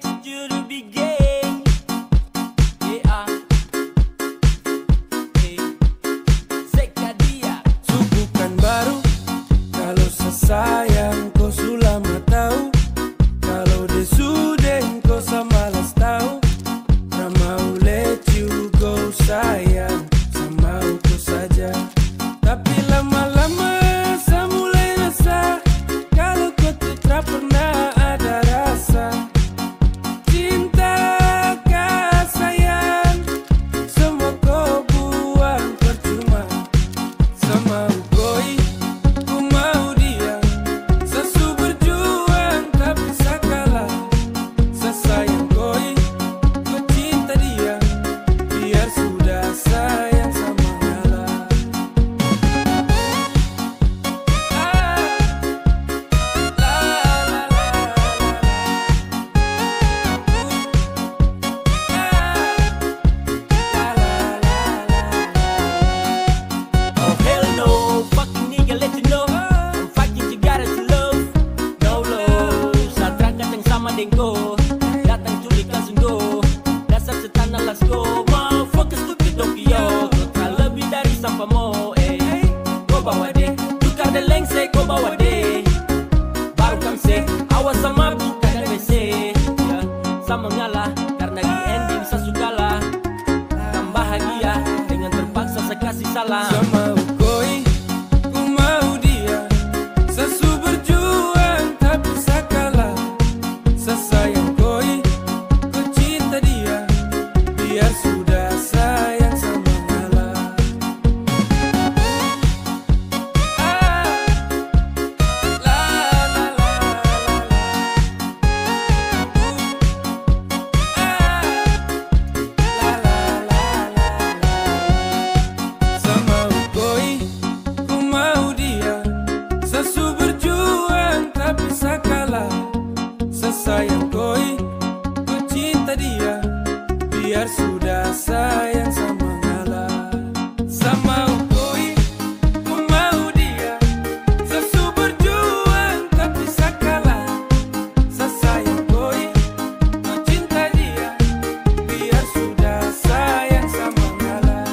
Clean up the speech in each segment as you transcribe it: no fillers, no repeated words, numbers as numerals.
takes you to be gay. Yeah. Seka dia suku kan baru. Kalau sesayang kau sulam tahu. Kalau desuden kau sama las tahu. Tak mau let you go sayang. Sama aku saja. Tapi lama-lama saya mulai rasa kalau kau tak pernah ada rasa. Datang culik langsung go. Dasar setanah let's go. Mau fokus stupid Tokyo. Kota lebih dari sampah mo. Go bawa deh. Tukar de lengsek go bawa deh. Baru kam se. Awas sama bukan WC. Sama ngalah. Karena di ending saya suka lah. Tambah bahagia. Dengan terpaksa saya kasih salam. Sama ukoi. Ku mau dia. Sesu berjuang tapi saya kalah. Sayang koi, ku cinta dia, biar sudah sayang sama ngalah. La la la la la la la la. Sama koi, ku mau dia, sesu berjuang tapi saya kalah. Sayang koi, ku cinta dia, biar sudah sayang sama ngalah. Sama koi, ku mau dia, sesu berjuang tapi saya kalah. Sayang koi, ku cinta dia, biar sudah sayang sama ngalah.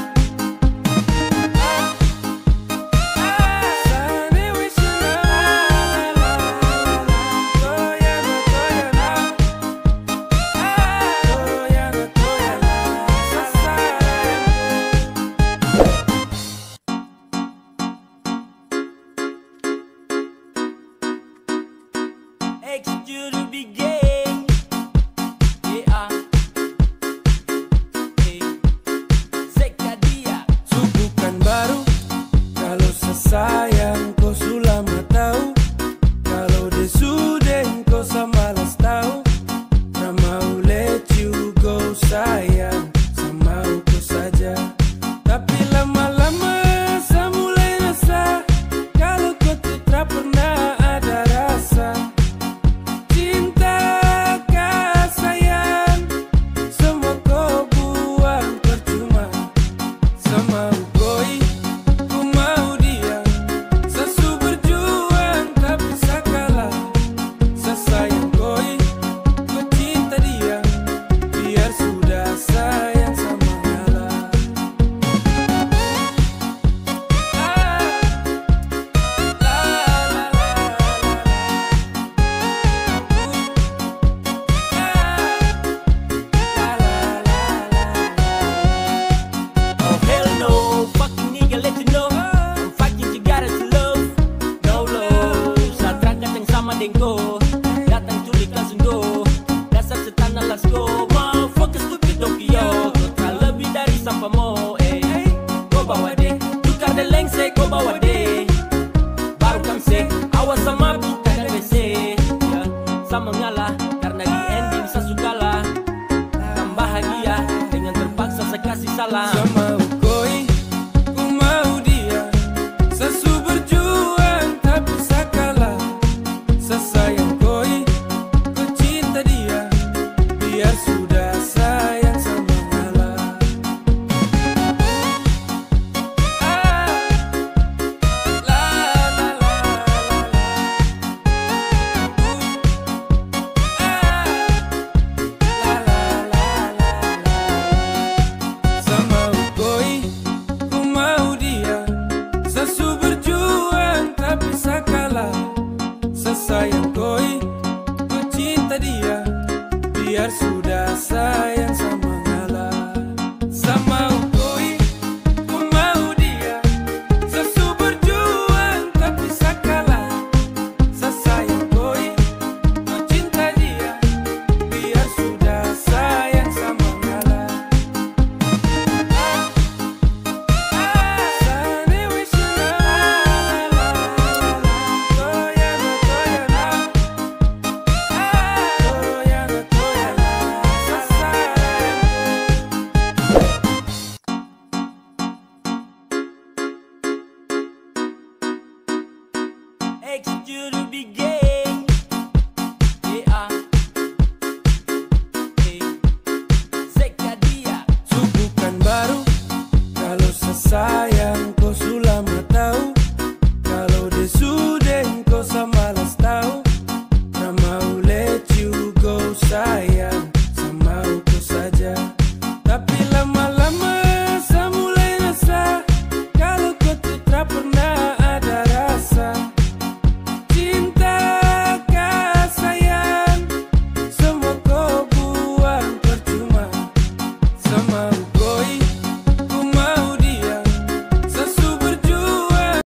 Takes you to be gay. Yeah. Seka dia suku kan baru. Kalau sesayang kau sulam tahu. Kalau desuden kau sama las tahu. Tak mau let you go sayang. Sama aku saja. Tapi lama-lama saya mulai rasa kalau kau tak pernah ada rasa. Datang culik langsung go. Dasar setanah let's go. Mau fokus stupid Tokyo. Kota lebih dari sampah mo. Go bawa deh. Tukar de lengsek go bawa deh. Baru kam se. Awas sama bukan WC. Sama ngalah. Karena di ending saya suka lah. Tambah bahagia. Dengan terpaksa saya kasih salam. Sama ukoi. Ku mau dia. Sesu berjuang tapi saya kalah. Sayang koi, ku cinta dia, biar sudah sayang sama ngalah. makes you to be gay. Yeah. Hey. Seka dia. Subukan baru, kalau sesayang kau sulama tahu, kalau desuden kau sama las tahu, na mau let you go sayang.